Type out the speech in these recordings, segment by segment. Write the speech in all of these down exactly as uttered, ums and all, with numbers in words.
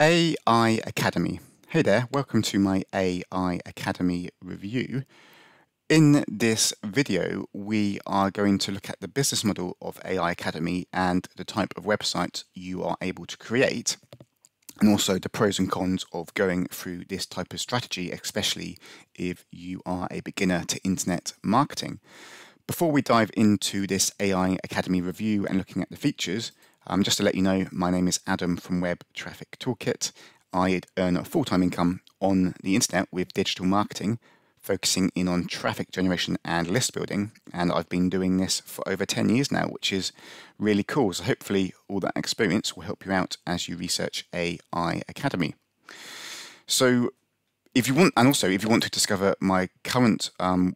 A I Academy. Hey there, welcome to my A I Academy review. In this video, we are going to look at the business model of A I Academy and the type of website you are able to create, and also the pros and cons of going through this type of strategy, especially if you are a beginner to internet marketing. Before we dive into this A I Academy review and looking at the features, Um, just to let you know, my name is Adam from Web Traffic Toolkit. I earn a full-time income on the internet with digital marketing, focusing in on traffic generation and list building. And I've been doing this for over ten years now, which is really cool. So hopefully all that experience will help you out as you research A I Academy. So if you want, and also if you want to discover my current um,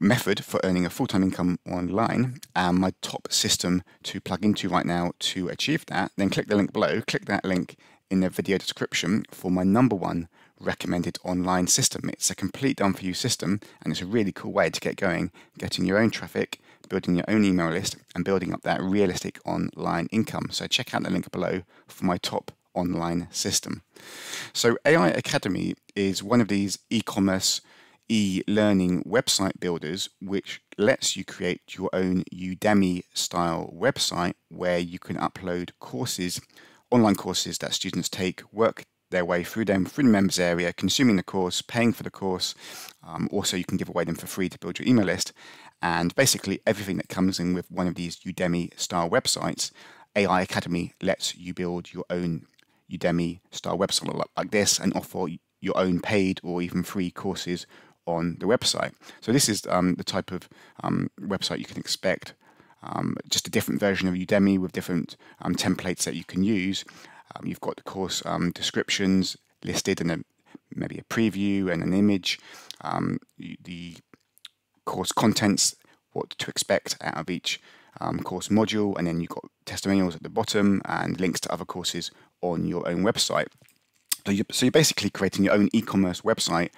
method for earning a full-time income online and my top system to plug into right now to achieve that, then click the link below, click that link in the video description for my number one recommended online system. It's a complete done-for-you system, and it's a really cool way to get going, getting your own traffic, building your own email list, and building up that realistic online income. So check out the link below for my top online system. So A I Academy is one of these e-commerce e-learning website builders, which lets you create your own Udemy style website where you can upload courses, online courses that students take, work their way through them, through the members area, consuming the course, paying for the course. Um, also, you can give away them for free to build your email list. And basically everything that comes in with one of these Udemy style websites, A I Academy lets you build your own Udemy style website like this and offer your own paid or even free courses on the website. So this is um, the type of um, website you can expect, um, just a different version of Udemy with different um, templates that you can use. Um, you've got the course um, descriptions listed and a, maybe a preview and an image, um, the course contents, what to expect out of each um, course module, and then you've got testimonials at the bottom and links to other courses on your own website. So you're, so you're basically creating your own e-commerce website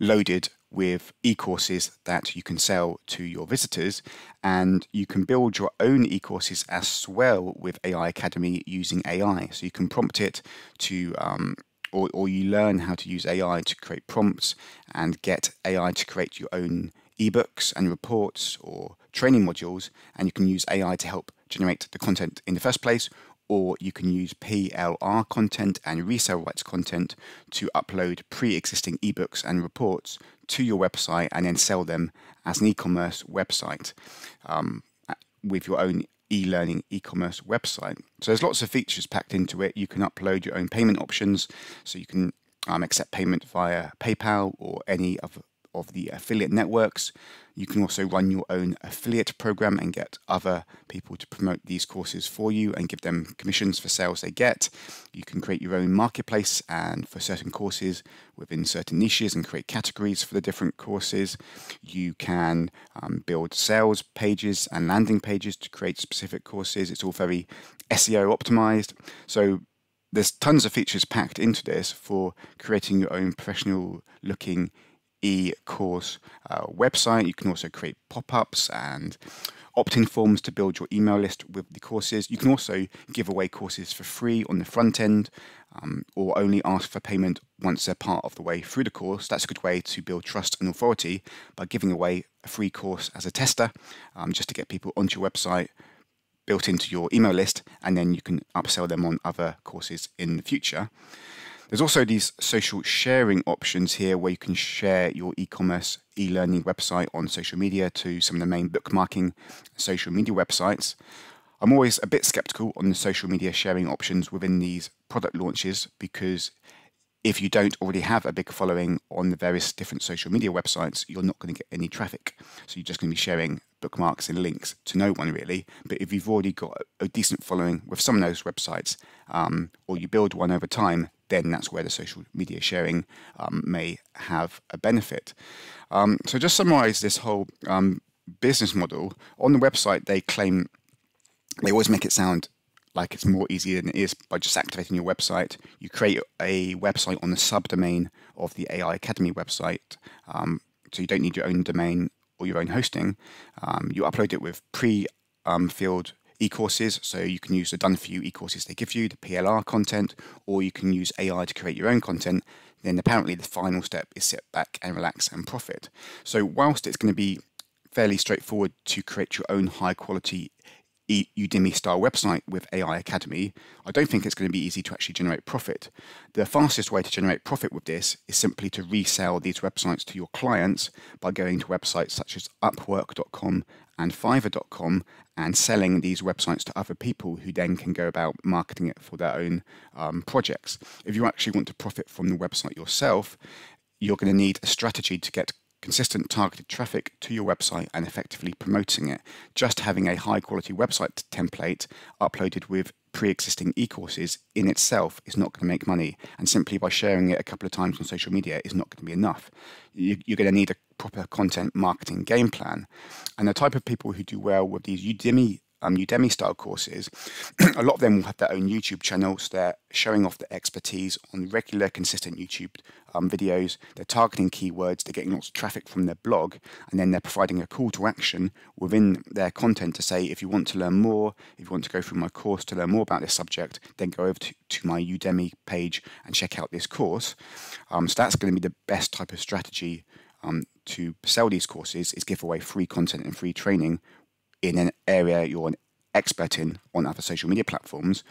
loaded with e-courses that you can sell to your visitors, and you can build your own e-courses as well with A I Academy using A I. So you can prompt it to, um, or, or you learn how to use A I to create prompts and get A I to create your own ebooks and reports or training modules, and you can use A I to help generate the content in the first place, or you can use P L R content and resale rights content to upload pre-existing ebooks and reports to your website and then sell them as an e-commerce website um, with your own e-learning e-commerce website. So there's lots of features packed into it. You can upload your own payment options, so you can um, accept payment via PayPal or any of, of the affiliate networks. You can also run your own affiliate program and get other people to promote these courses for you and give them commissions for sales they get. You can create your own marketplace and for certain courses within certain niches and create categories for the different courses. You can um, build sales pages and landing pages to create specific courses. It's all very S E O optimized. So there's tons of features packed into this for creating your own professional looking e-course uh, website. You can also create pop-ups and opt-in forms to build your email list with the courses. You can also give away courses for free on the front end, um, or only ask for payment once they're part of the way through the course. That's a good way to build trust and authority by giving away a free course as a tester, um, just to get people onto your website, built into your email list, and then you can upsell them on other courses in the future. There's also these social sharing options here where you can share your e-commerce, e-learning website on social media to some of the main bookmarking social media websites. I'm always a bit skeptical on the social media sharing options within these product launches, because if you don't already have a big following on the various different social media websites, you're not going to get any traffic. So you're just going to be sharing bookmarks and links to no one really. But if you've already got a decent following with some of those websites, um, or you build one over time, then that's where the social media sharing um, may have a benefit. Um, so just summarize this whole um, business model. On the website, they claim, they always make it sound like it's more easier than it is by just activating your website. You create a website on the subdomain of the A I Academy website, um, so you don't need your own domain or your own hosting. Um, you upload it with pre-filled um, e-courses. So you can use the done for you e-courses they give you, the P L R content, or you can use A I to create your own content. Then apparently the final step is sit back and relax and profit. So whilst it's going to be fairly straightforward to create your own high quality Udemy style website with A I Academy, I don't think it's going to be easy to actually generate profit. The fastest way to generate profit with this is simply to resell these websites to your clients by going to websites such as upwork dot com and fiverr dot com and selling these websites to other people who then can go about marketing it for their own um, projects. If you actually want to profit from the website yourself, you're going to need a strategy to get consistent targeted traffic to your website and effectively promoting it. Just having a high quality website template uploaded with pre-existing e-courses in itself is not going to make money, and simply by sharing it a couple of times on social media is not going to be enough. You're going to need a proper content marketing game plan, and the type of people who do well with these Udemy Um, Udemy style courses, a lot of them will have their own YouTube channels. They're showing off their expertise on regular, consistent YouTube um, videos. They're targeting keywords. They're getting lots of traffic from their blog, and then they're providing a call to action within their content to say, if you want to learn more, if you want to go through my course to learn more about this subject, then go over to, to my Udemy page and check out this course. Um, so that's going to be the best type of strategy um, to sell these courses, is give away free content and free training in an area you're an expert in on other social media platforms.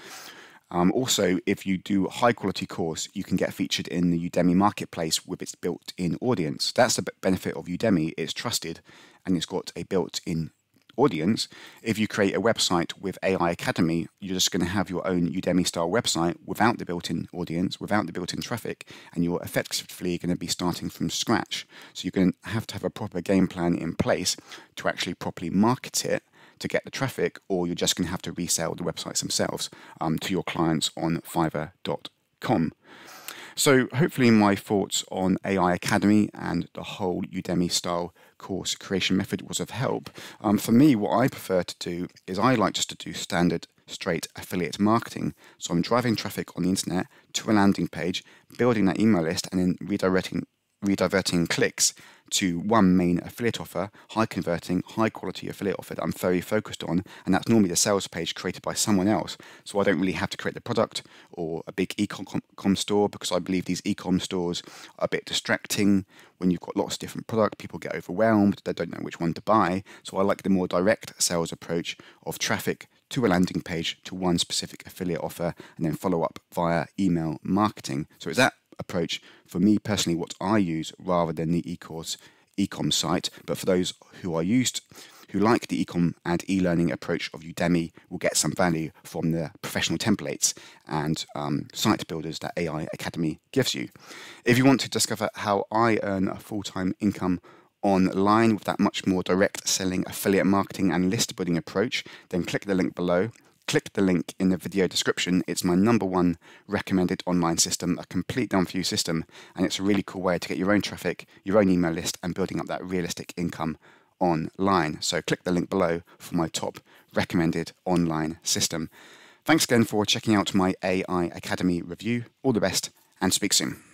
Um, also, if you do a high quality course, you can get featured in the Udemy marketplace with its built-in audience. That's the benefit of Udemy. It's trusted and it's got a built-in audience. If you create a website with A I Academy, you're just going to have your own Udemy style website without the built-in audience, without the built-in traffic, and you're effectively going to be starting from scratch. So you're going to have to have a proper game plan in place to actually properly market it to get the traffic, or you're just going to have to resell the websites themselves um, to your clients on fiverr dot com. So hopefully my thoughts on A I Academy and the whole Udemy style course creation method was of help. Um, for me, what I prefer to do is I like just to do standard straight affiliate marketing. So I'm driving traffic on the internet to a landing page, building that email list, and then redirecting rediverting clicks to one main affiliate offer, high converting, high quality affiliate offer that I'm very focused on, and that's normally the sales page created by someone else. So I don't really have to create the product or a big e-com store, because I believe these e-com stores are a bit distracting. When you've got lots of different product, people get overwhelmed, they don't know which one to buy. So I like the more direct sales approach of traffic to a landing page to one specific affiliate offer, and then follow up via email marketing. So is that approach for me personally what I use, rather than the e-course e-com site. But for those who are used who like the e-com and e-learning approach of Udemy, will get some value from the professional templates and um, site builders that A I Academy gives you. If you want to discover how I earn a full-time income online with that much more direct selling, affiliate marketing and list building approach, then click the link below. Click the link in the video description. It's my number one recommended online system, a complete done for you system, and it's a really cool way to get your own traffic, your own email list, and building up that realistic income online. So click the link below for my top recommended online system. Thanks again for checking out my A I Academy review. All the best, and speak soon.